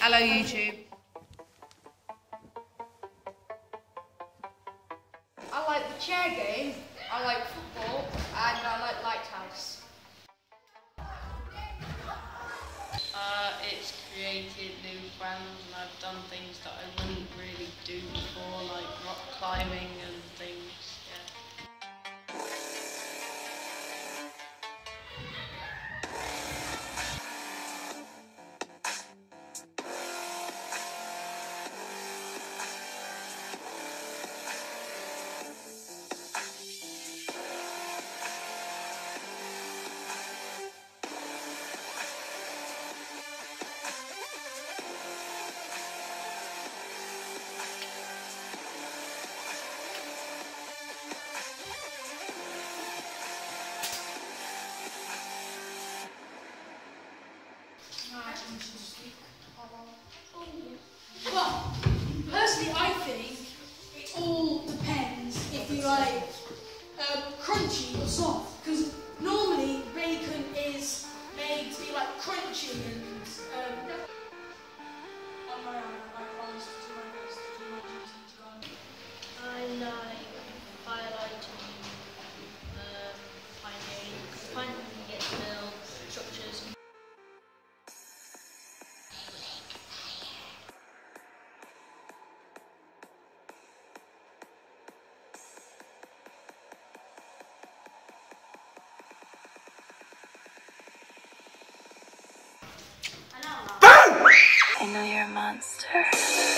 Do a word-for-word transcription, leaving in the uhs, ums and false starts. Hello, YouTube. I like the chair game, I like football, and I like Lighthouse. Uh, it's created new friends and I've done things that I wouldn't really do before, like rock climbing and things. Well, personally I think it all depends if you like um, crunchy or soft, because normally bacon is made to be like crunchy and um, on my own, I promise to do my best to do my duty to God. I like highlighting, um, finding, finding get to build structures. I know you're a monster.